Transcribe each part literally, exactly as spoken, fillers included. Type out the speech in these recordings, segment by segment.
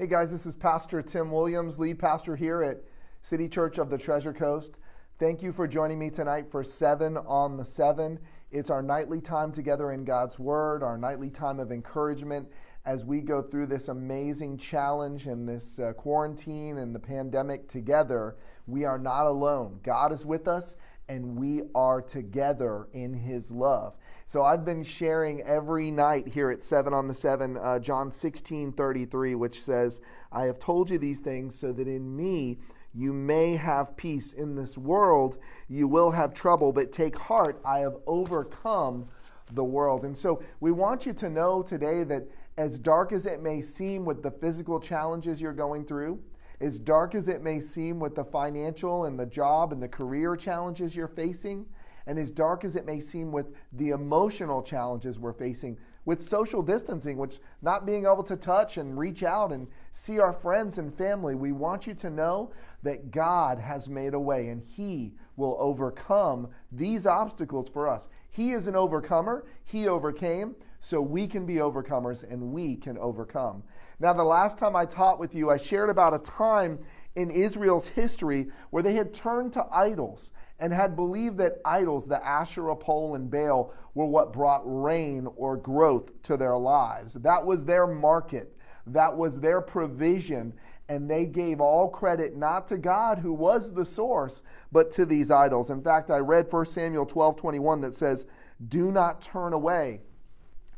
Hey guys, this is Pastor Tim Williams, lead pastor here at City Church of the Treasure Coast. Thank you for joining me tonight for Seven on the Seven. It's our nightly time together in God's Word, our nightly time of encouragement as we go through this amazing challenge and this uh, quarantine and the pandemic together. We are not alone. God is with us and we are together in His love. So I've been sharing every night here at Seven on the Seven, uh, John sixteen thirty-three, which says, I have told you these things so that in me you may have peace. In this world you will have trouble, but take heart, I have overcome the world. And so we want you to know today that as dark as it may seem with the physical challenges you're going through, as dark as it may seem with the financial and the job and the career challenges you're facing, and as dark as it may seem with the emotional challenges we're facing, with social distancing, which not being able to touch and reach out and see our friends and family, we want you to know that God has made a way and He will overcome these obstacles for us. He is an overcomer. He overcame, so we can be overcomers and we can overcome. Now, the last time I taught with you, I shared about a time in Israel's history where they had turned to idols and had believed that idols, the Asherah pole and Baal, were what brought rain or growth to their lives. That was their market. That was their provision. And they gave all credit not to God, who was the source, but to these idols. In fact, I read First Samuel twelve twenty-one that says, do not turn away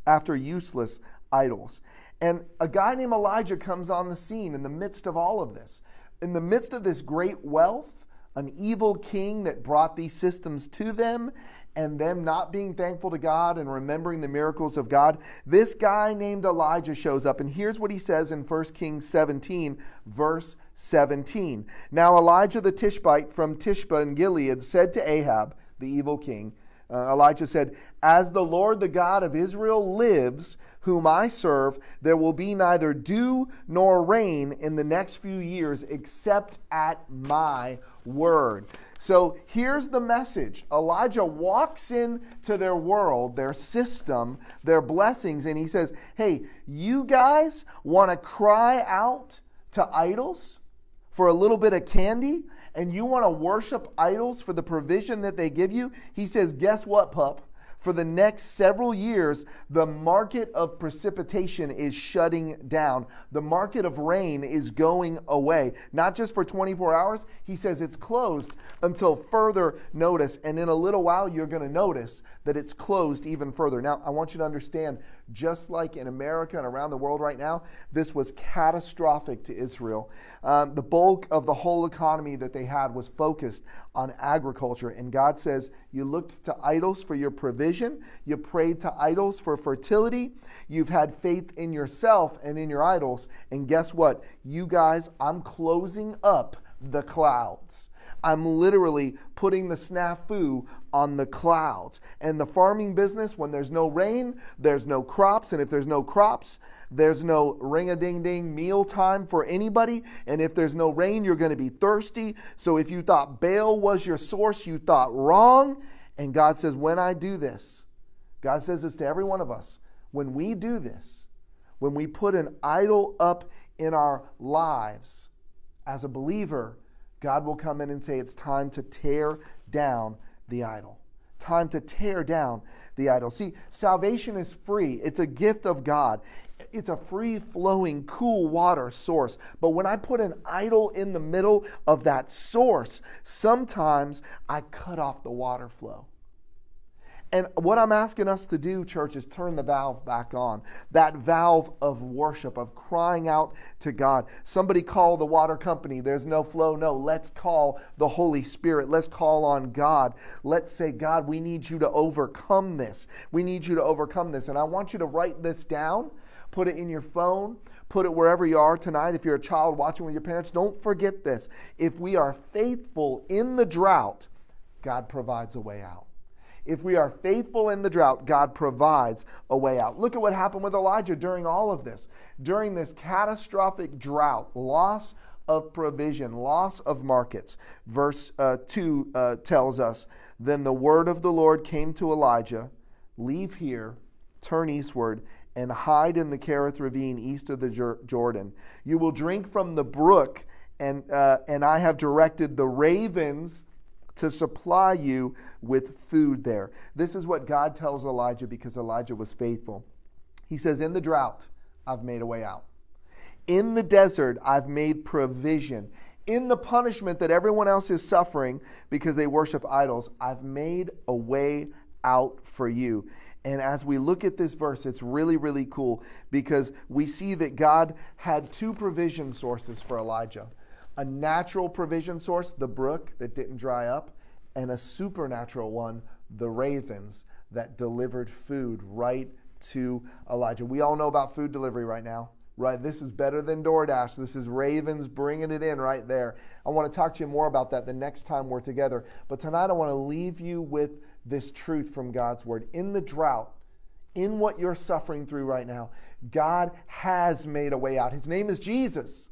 after useless idols. And a guy named Elijah comes on the scene in the midst of all of this. In the midst of this great wealth, an evil king that brought these systems to them, and them not being thankful to God and remembering the miracles of God, this guy named Elijah shows up. And here's what he says in First Kings seventeen, verse seventeen. Now Elijah the Tishbite from Tishbe in Gilead said to Ahab, the evil king, uh, Elijah said, as the Lord, the God of Israel lives, whom I serve, there will be neither dew nor rain in the next few years except at my word. So here's the message. Elijah walks into their world, their system, their blessings, and he says, hey, you guys want to cry out to idols for a little bit of candy, and you want to worship idols for the provision that they give you? He says, guess what, pup? For the next several years, the market of precipitation is shutting down. The market of rain is going away. Not just for twenty-four hours. He says it's closed until further notice. And in a little while, you're going to notice that it's closed even further. Now, I want you to understand, just like in America and around the world right now, this was catastrophic to Israel. Um, the bulk of the whole economy that they had was focused on agriculture. And God says, you looked to idols for your provision. You prayed to idols for fertility. You've had faith in yourself and in your idols. And guess what? You guys, I'm closing up the clouds. I'm literally putting the snafu on the clouds. And the farming business, when there's no rain, there's no crops. And if there's no crops, there's no ring-a-ding-ding meal time for anybody. And if there's no rain, you're going to be thirsty. So if you thought Baal was your source, you thought wrong. And God says, when I do this, God says this to every one of us, when we do this, when we put an idol up in our lives as a believer, God will come in and say, it's time to tear down the idol. Time to tear down the idol. See, salvation is free. It's a gift of God. It's a free-flowing, cool water source. But when I put an idol in the middle of that source, sometimes I cut off the water flow. And what I'm asking us to do, church, is turn the valve back on. That valve of worship, of crying out to God. Somebody call the water company. There's no flow. No, let's call the Holy Spirit. Let's call on God. Let's say, God, we need you to overcome this. We need you to overcome this. And I want you to write this down. Put it in your phone. Put it wherever you are tonight. If you're a child watching with your parents, don't forget this. If we are faithful in the drought, God provides a way out. If we are faithful in the drought, God provides a way out. Look at what happened with Elijah during all of this. During this catastrophic drought, loss of provision, loss of markets. Verse uh, two uh, tells us, then the word of the Lord came to Elijah, leave here, turn eastward, and hide in the Cherith ravine east of the Jordan. You will drink from the brook, and uh, and I have directed the ravens to supply you with food there. This is what God tells Elijah because Elijah was faithful. He says, in the drought, I've made a way out. In the desert, I've made provision. In the punishment that everyone else is suffering because they worship idols, I've made a way out for you. And as we look at this verse, it's really, really cool because we see that God had two provision sources for Elijah. A natural provision source, the brook that didn't dry up, and a supernatural one, the ravens that delivered food right to Elijah. We all know about food delivery right now, right? This is better than DoorDash. This is ravens bringing it in right there. I want to talk to you more about that the next time we're together. But tonight I want to leave you with this truth from God's word. In the drought, in what you're suffering through right now, God has made a way out. His name is Jesus.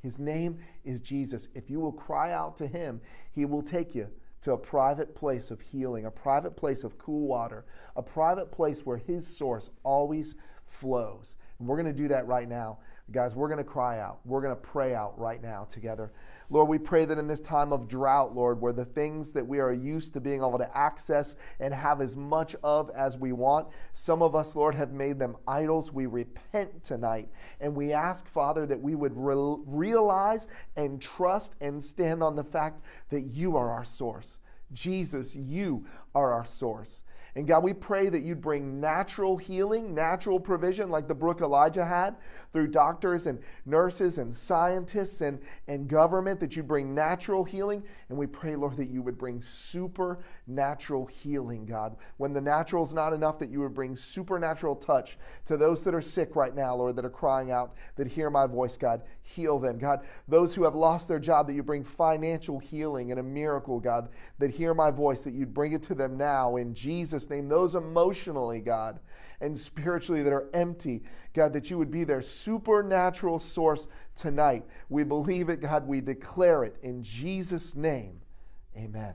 His name is Jesus. If you will cry out to him, he will take you to a private place of healing, a private place of cool water, a private place where his source always flows. And we're going to do that right now. Guys, we're going to cry out. We're going to pray out right now together. Lord, we pray that in this time of drought, Lord, where the things that we are used to being able to access and have as much of as we want, some of us, Lord, have made them idols. We repent tonight, and we ask, Father, that we would re- realize and trust and stand on the fact that you are our source. Jesus, you are our source. And God, we pray that you'd bring natural healing, natural provision like the brook Elijah had through doctors and nurses and scientists and, and government, that you'd bring natural healing. And we pray, Lord, that you would bring supernatural healing, God. When the natural is not enough, that you would bring supernatural touch to those that are sick right now, Lord, that are crying out, that hear my voice, God. Heal them, God. Those who have lost their job, that you bring financial healing and a miracle, God, that hear my voice, that you'd bring it to them now in Jesus' name. Those emotionally, God, and spiritually that are empty, God, that you would be their supernatural source tonight. We believe it, God. We declare it in Jesus' name. Amen.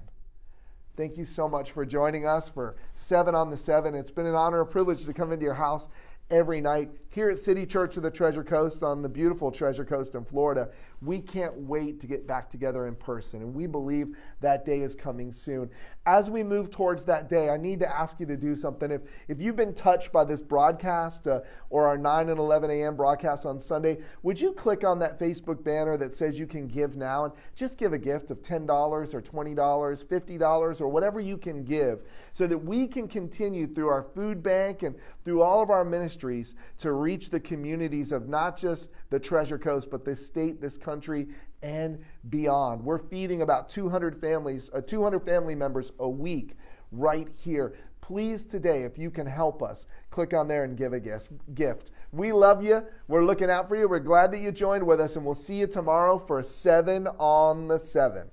Thank you so much for joining us for Seven on the Seven. It's been an honor, a privilege to come into your house every night here at City Church of the Treasure Coast on the beautiful Treasure Coast in Florida. We can't wait to get back together in person, and we believe that day is coming soon. As we move towards that day, I need to ask you to do something. If if you've been touched by this broadcast uh, or our nine and eleven a.m. broadcast on Sunday, would you click on that Facebook banner that says you can give now and just give a gift of ten dollars or twenty dollars, fifty dollars or whatever you can give so that we can continue through our food bank and through all of our ministries to reach the communities of not just the Treasure Coast, but this state, this country, and beyond. We're feeding about two hundred families, uh, two hundred family members a week right here. Please today, if you can help us, click on there and give a gift. We love you. We're looking out for you. We're glad that you joined with us, and we'll see you tomorrow for Seven on the Seven.